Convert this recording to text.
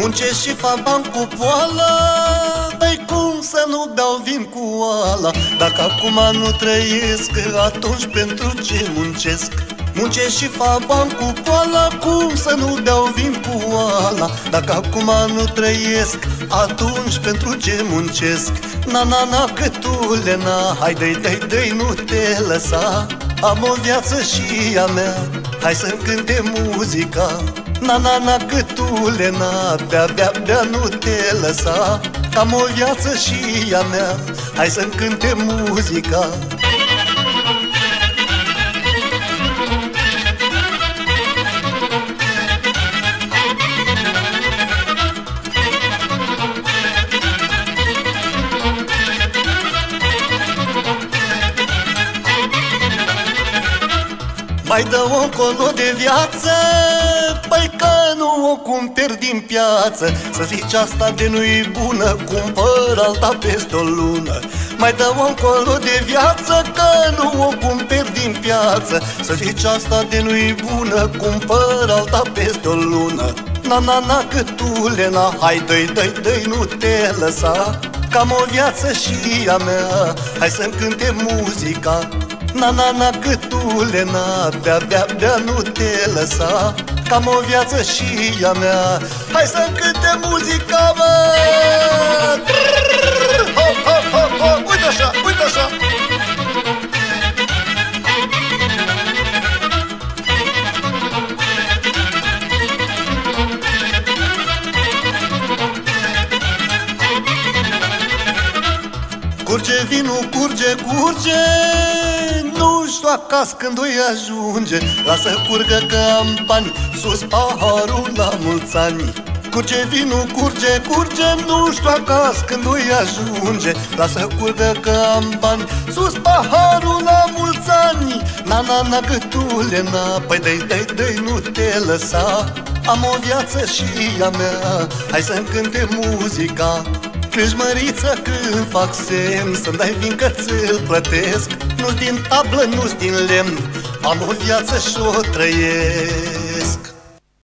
Muncesc și fac bani cu poala, dar cum să nu beau vin cu oala? Dacă acum nu trăiesc, atunci pentru ce muncesc? Muncesc și fac bani cu poala, cum să nu beau vin cu oala? Dacă acum nu trăiesc, atunci pentru ce muncesc? Na, na, na, cătule, na, hai dă-i, dă-i, dă-i, nu te lăsa. Am o viață și a mea, hai să-mi cânte muzica. Na, na, na, cătule, na, bea, bea, bea, nu te lăsa. Am o viață și a mea, hai să-mi cânte muzica. Mai dă-o încolo de viață, păi că nu o cumperi din piață. Să zici asta de nu-i bună, cumpăr alta peste o lună. Mai dă-o încolo de viață, că nu o cumperi din piață. Să zici asta de nu-i bună, cumpăr alta peste o lună. Na, na, na, cătule, na, hai dă-i, dă-i, dă-i, nu te lăsa. Că am o viață și a mea, hai să-mi cânte muzica. Na, na, na, cătule, na, bea, bea, bea, nu te lăsa. Că am o viață și a mea, hai să-mi cânte muzica, mă! Ho, ho, ho, ho, uite așa, uite așa! Curge vinul, curge, curge, nu-și știu acasă când îi ajunge. Lasă curgă că am bani, sus paharul la mulți ani. Curge vinul, curge, curge, nu-și știu acasă când îi ajunge. Lasă curgă că am bani, sus paharul la mulți ani. Na, na, na, gâtule, na, păi dă-i, dă-i, dă-i, nu te lăsa. Am o viață și a mea, hai să-mi cânte muzica. Crâșmăriță când fac semn, să-mi dai vin că ți-l plătesc. Nu-s din tablă, nu-s din lemn, am o viață și o trăiesc.